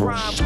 Rob.